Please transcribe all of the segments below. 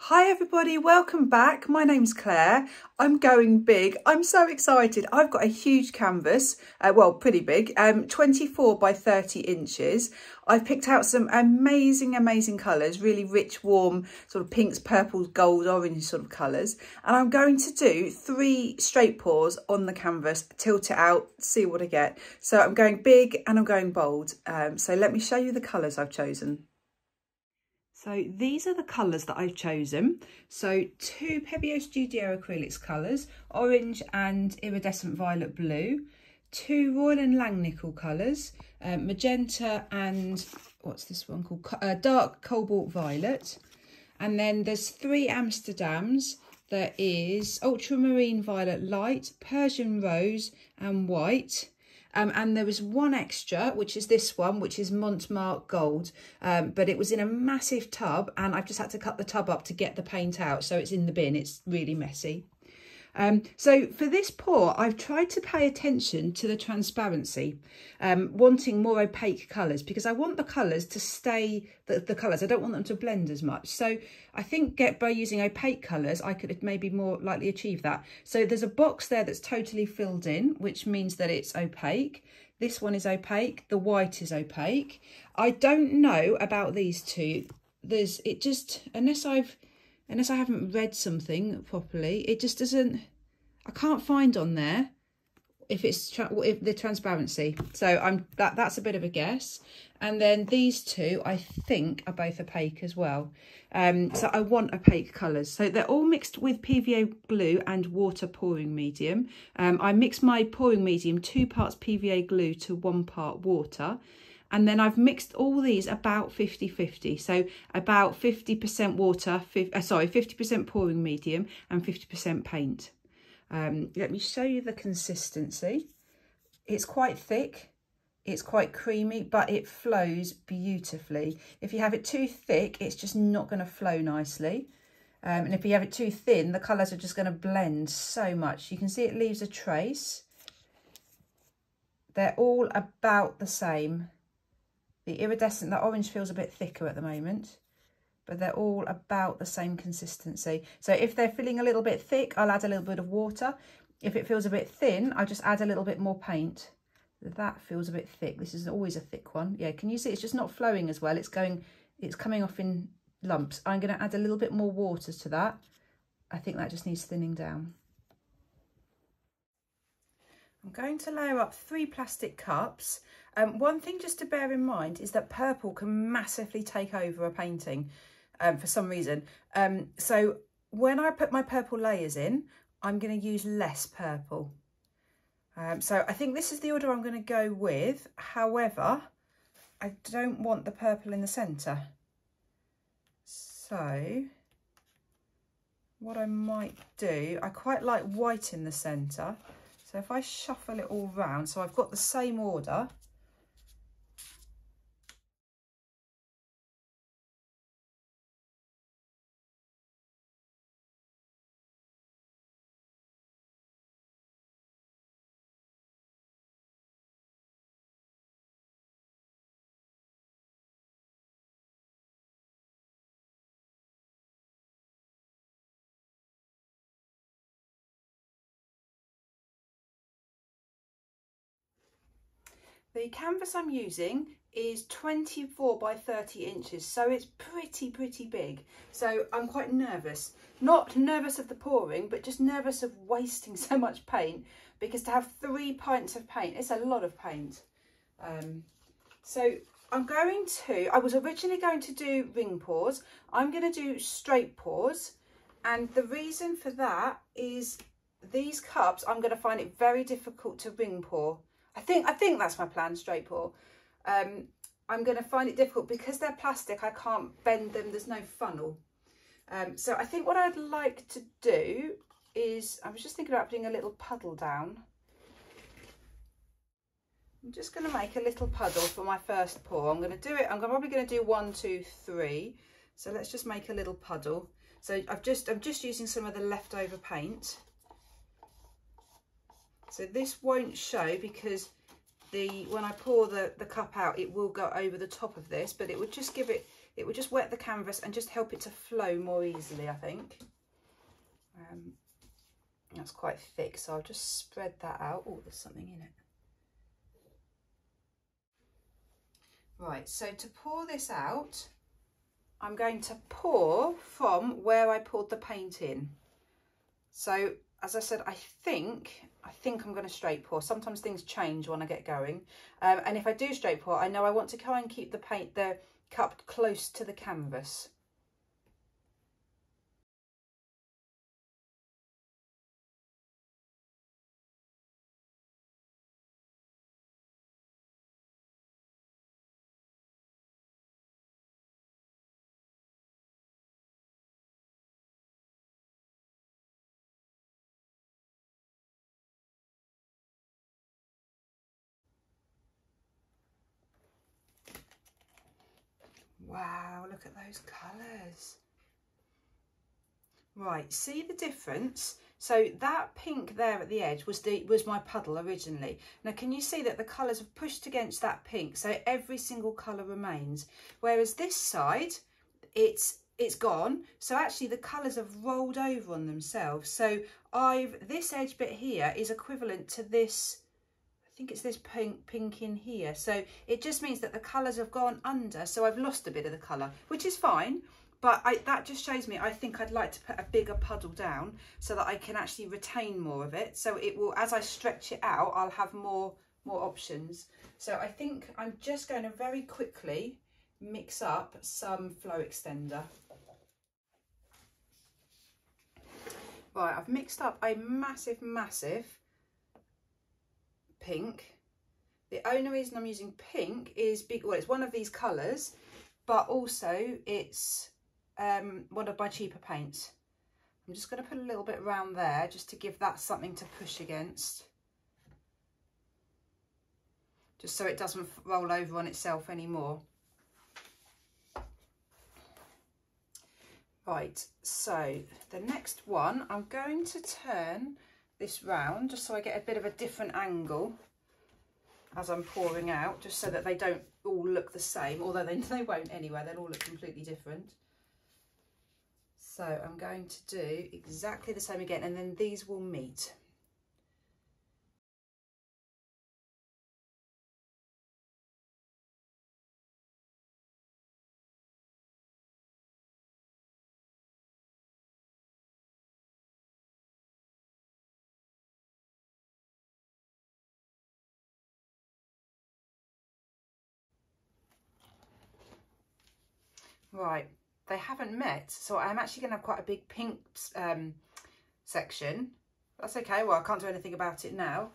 Hi everybody, welcome back. My name's Claire. I'm going big. I'm so excited. I've got a huge canvas, well, pretty big, 24 by 30 inches. I've picked out some amazing colours, really rich, warm, sort of pinks, purples, gold, orange sort of colours. And I'm going to do 3 straight pours on the canvas, tilt it out, see what I get. So I'm going big and I'm going bold. So let me show you the colours I've chosen. So these are the colours that I've chosen. So 2 Pebeo Studio Acrylics colours, orange and iridescent violet blue, 2 Royal and Langnickel colours, magenta and what's this one called? Dark Cobalt Violet. And then there's 3 Amsterdams. There is ultramarine violet light, Persian rose and white. And there was one extra, which is this one, which is Montmartre Gold, but it was in a massive tub and I've just had to cut the tub up to get the paint out. So it's in the bin. It's really messy. So for this pour, I've tried to pay attention to the transparency, wanting more opaque colours because I want the colours to stay the colours. I don't want them to blend as much. So I think by using opaque colours, I could maybe more likely achieve that. So there's a box there that's totally filled in, which means that it's opaque. This one is opaque. The white is opaque. I don't know about these two. Unless I haven't read something properly, it just doesn't, I can't find on there if it's the transparency. So that's a bit of a guess. And then these two, I think, are both opaque as well. So I want opaque colours. So they're all mixed with PVA glue and water pouring medium. I mix my pouring medium 2 parts PVA glue to 1 part water. And then I've mixed all these about 50-50. So about 50% water, 50% pouring medium and 50% paint. Let me show you the consistency. It's quite thick. It's quite creamy, but it flows beautifully. If you have it too thick, it's just not going to flow nicely. And if you have it too thin, the colours are just going to blend so much. You can see it leaves a trace. They're all about the same. The iridescent, the orange feels a bit thicker at the moment, but they're all about the same consistency. So if they're feeling a little bit thick, I'll add a little bit of water. If it feels a bit thin, I'll just add a little bit more paint. That feels a bit thick. This is always a thick one. Yeah, can you see it's just not flowing as well? It's coming off in lumps. I'm going to add a little bit more water to that. I think that just needs thinning down. I'm going to layer up 3 plastic cups. One thing just to bear in mind is that purple can massively take over a painting for some reason. So when I put my purple layers in, I'm going to use less purple. So I think this is the order I'm going to go with. However, I don't want the purple in the centre. So what I might do, I quite like white in the centre. So if I shuffle it all round, so I've got the same order. The canvas I'm using is 24 by 30 inches, so it's pretty big. So I'm quite nervous. Not nervous of the pouring, but just nervous of wasting so much paint, because to have 3 pints of paint, it's a lot of paint. So I was originally going to do ring pours. I'm going to do straight pours. And the reason for that is these cups, I'm going to find it very difficult to ring pour. I think that's my plan, straight pour. I'm going to find it difficult because they're plastic. I can't bend them. There's no funnel. So I think what I'd like to do is, I was just thinking about putting a little puddle down. I'm just going to make a little puddle for my first pour. I'm probably going to do 1, 2, 3. So let's just make a little puddle. So I'm just using some of the leftover paint. So this won't show because when I pour the cup out, it will go over the top of this, but it would just give it, it would just wet the canvas and just help it to flow more easily, I think. That's quite thick, so I'll just spread that out. Oh, there's something in it. Right, so to pour this out, I'm going to pour from where I poured the paint in. So as I said, I think I'm going to straight pour. Sometimes things change when I get going. And if I do straight pour, I know I want to try and keep the paint, the cup, close to the canvas. Wow, look at those colours. Right, see the difference? So that pink there at the edge was my puddle originally. Now can you see that the colours have pushed against that pink, so every single colour remains, whereas this side, it's gone, so actually the colours have rolled over on themselves. So this edge bit here is equivalent to this, I think it's this pink in here, so it just means that the colours have gone under, so I've lost a bit of the colour, which is fine, but that just shows me I think I'd like to put a bigger puddle down so that I can actually retain more of it, so it will, as I stretch it out, I'll have more options. So I think I'm just going to very quickly mix up some flow extender. Right, I've mixed up a massive pink. The only reason I'm using pink is because, well, it's one of these colours, but also it's one of my cheaper paints. I'm just going to put a little bit around there just to give that something to push against, just so it doesn't roll over on itself anymore. Right, so the next one, I'm going to turn this round just so I get a bit of a different angle as I'm pouring out, just so that they don't all look the same, although they won't anyway, they'll all look completely different. So I'm going to do exactly the same again, and then these will meet. Right, they haven't met, so I'm actually going to have quite a big pink section. That's okay, well, I can't do anything about it now.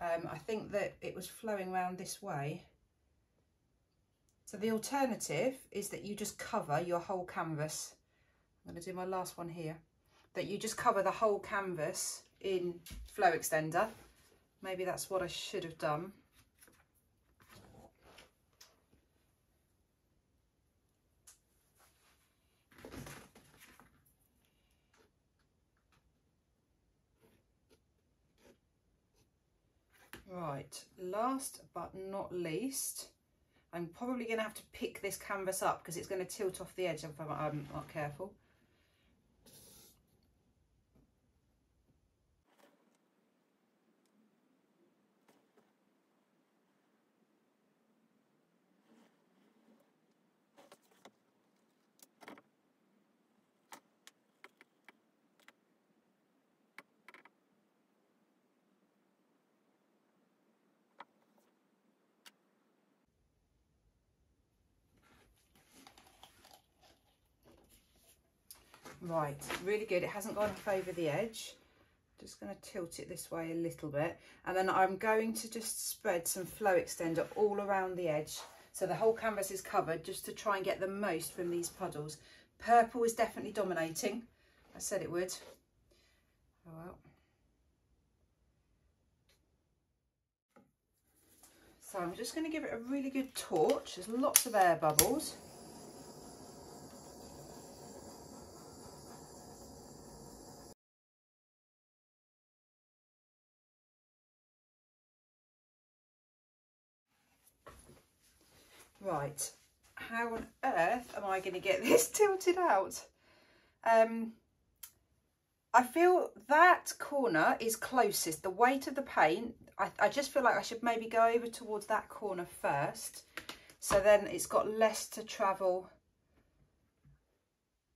I think that it was flowing round this way. So the alternative is that you just cover your whole canvas. I'm going to do my last one here. That you just cover the whole canvas in flow extender. Maybe that's what I should have done. Right, last but not least, I'm probably going to have to pick this canvas up because it's going to tilt off the edge if I'm not careful. Right, really good. It hasn't gone off over the edge. Just going to tilt it this way a little bit, and then I'm going to just spread some flow extender all around the edge so the whole canvas is covered, just to try and get the most from these puddles. Purple is definitely dominating. I said it would. Oh well. So I'm just going to give it a really good torch. There's lots of air bubbles. Right, how on earth am I going to get this tilted out? I feel that corner is closest, the weight of the paint. I just feel like I should maybe go over towards that corner first, so then it's got less to travel.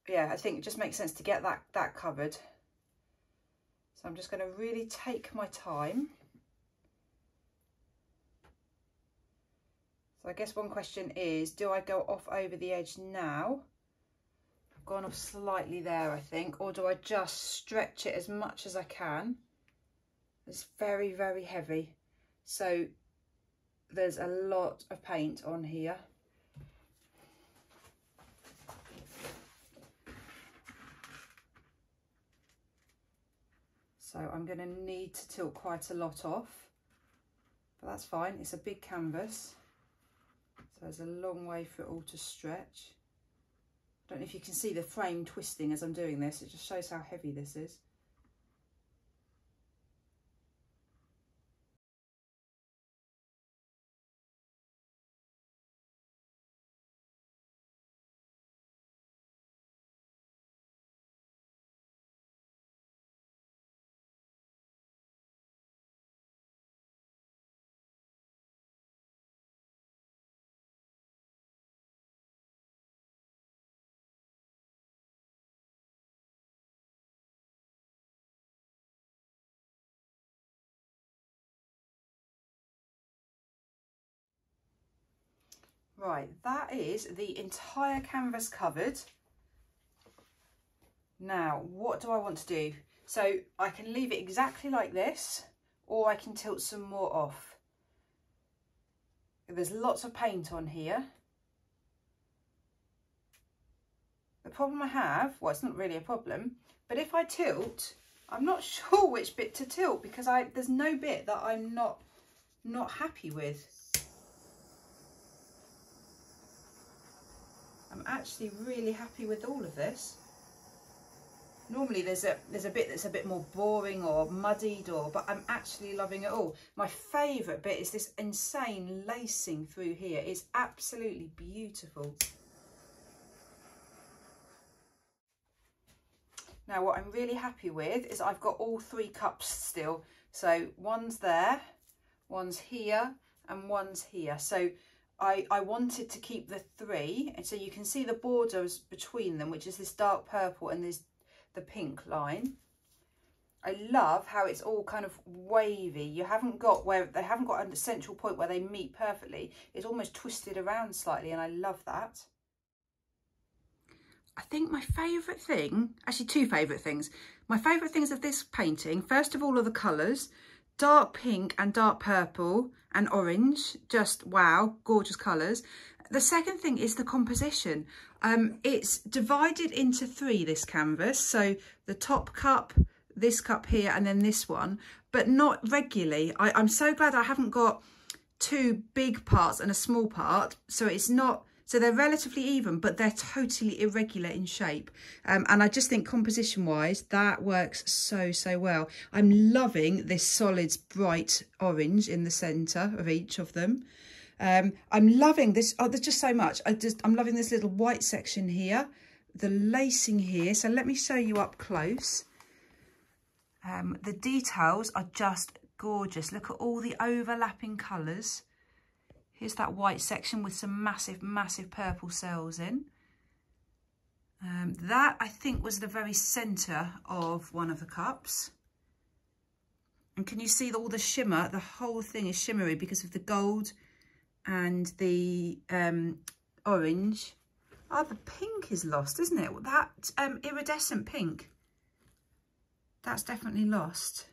Yeah, I think it just makes sense to get that covered. So I'm just going to really take my time. So I guess one question is, do I go off over the edge now? I've gone off slightly there, I think, or do I just stretch it as much as I can? It's very, very heavy. So there's a lot of paint on here. So I'm going to need to tilt quite a lot off, but that's fine. It's a big canvas, so there's a long way for it all to stretch. I don't know if you can see the frame twisting as I'm doing this. It just shows how heavy this is. Right, that is the entire canvas covered. Now, what do I want to do? So I can leave it exactly like this, or I can tilt some more off. There's lots of paint on here. The problem I have, well, it's not really a problem, but if I tilt, I'm not sure which bit to tilt, because there's no bit that I'm not happy with. I'm actually really happy with all of this. Normally there's a bit that's a bit more boring or muddied, but I'm actually loving it all. My favourite bit is this insane lacing through here. It's absolutely beautiful. Now what I'm really happy with is I've got all three cups still. So one's there, one's here, and one's here. So I wanted to keep the three, and so you can see the borders between them, which is this dark purple and the pink line. I love how it's all kind of wavy. You haven't got where they haven't got a central point where they meet perfectly. It's almost twisted around slightly, and I love that. I think my favourite thing, actually two favourite things. My favourite things of this painting, first of all, are the colours. Dark pink and dark purple and orange, just wow, gorgeous colours. The second thing is the composition. It's divided into three, this canvas, so the top cup, this cup here, and then this one, but not regularly. I'm so glad I haven't got two big parts and a small part, so it's not, so they're relatively even, but they're totally irregular in shape. And I just think composition-wise, that works so, so well. I'm loving this solid, bright orange in the centre of each of them. I'm loving this. Oh, there's just so much. I'm loving this little white section here, the lacing here. So let me show you up close. The details are just gorgeous. Look at all the overlapping colours. Here's that white section with some massive, massive purple cells in. That, I think, was the very centre of one of the cups. And can you see all the shimmer? The whole thing is shimmery because of the gold and the orange. Oh, the pink is lost, isn't it? That iridescent pink, that's definitely lost.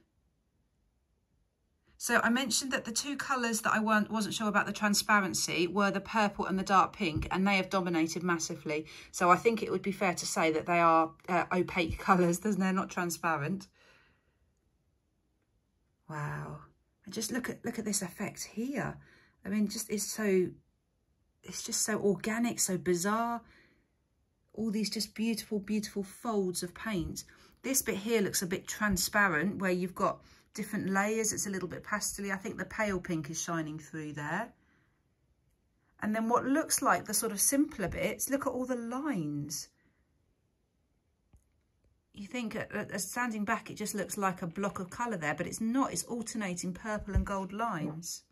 So I mentioned that the two colours that I wasn't sure about the transparency were the purple and the dark pink, and they have dominated massively. So I think it would be fair to say that they are opaque colours, they're not transparent. Wow. And just look at this effect here. I mean, just it's just so organic, so bizarre. All these just beautiful, beautiful folds of paint. This bit here looks a bit transparent where you've got different layers. It's a little bit pastely. I think the pale pink is shining through there. And then what looks like the sort of simpler bits, look at all the lines. You think, standing back, it just looks like a block of colour there, but it's not. It's alternating purple and gold lines.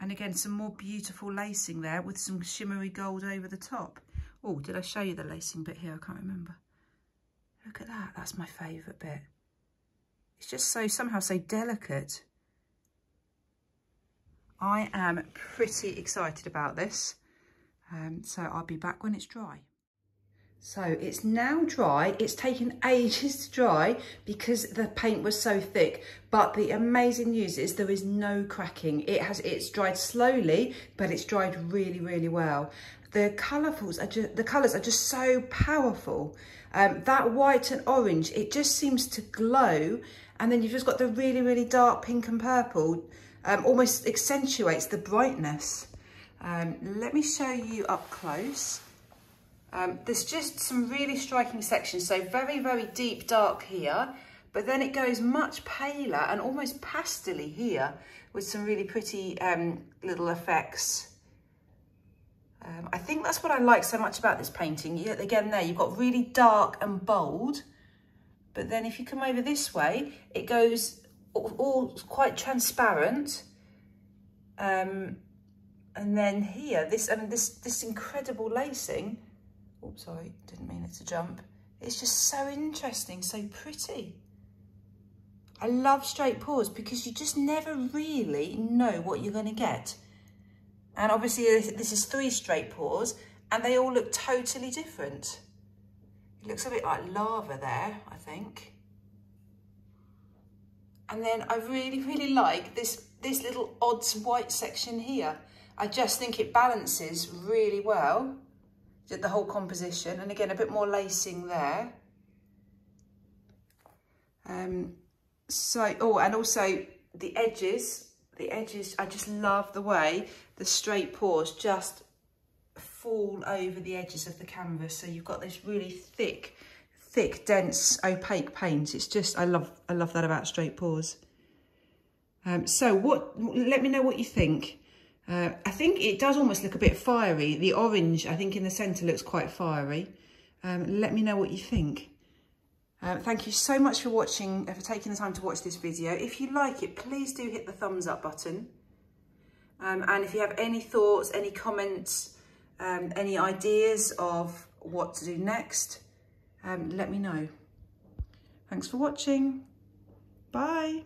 And again, some more beautiful lacing there with some shimmery gold over the top. Oh, did I show you the lacing bit here? I can't remember. Look at that. That's my favourite bit. It's just so, somehow so delicate. I am pretty excited about this. So I'll be back when it's dry. So it's now dry. It's taken ages to dry because the paint was so thick, but the amazing news is there is no cracking. It's dried slowly, but it's dried really, really well. The colours are just so powerful. That white and orange, it just seems to glow. And then you've just got the really, really dark pink and purple, almost accentuates the brightness. Let me show you up close. There's just some really striking sections. So very, very deep dark here, but then it goes much paler and almost pastely here with some really pretty little effects. I think that's what I like so much about this painting. Again, there you've got really dark and bold, but then if you come over this way, it goes all quite transparent. And then here, this incredible lacing. Oops, sorry, didn't mean it to jump. It's just so interesting, so pretty. I love straight pours because you just never really know what you're going to get. And obviously this is 3 straight pours and they all look totally different. It looks a bit like lava there, I think. And then I really, really like this little odd white section here. I just think it balances really well. Did the whole composition, and again a bit more lacing there. Oh, and also the edges, I just love the way the straight pores just fall over the edges of the canvas, so you've got this really thick, dense, opaque paint. It's just, I love that about straight pores. Let me know what you think. I think it does almost look a bit fiery. The orange, I think, in the centre looks quite fiery. Let me know what you think. Thank you so much for watching, for taking the time to watch this video. If you like it, please do hit the thumbs up button. And if you have any thoughts, any comments, any ideas of what to do next, let me know. Thanks for watching. Bye.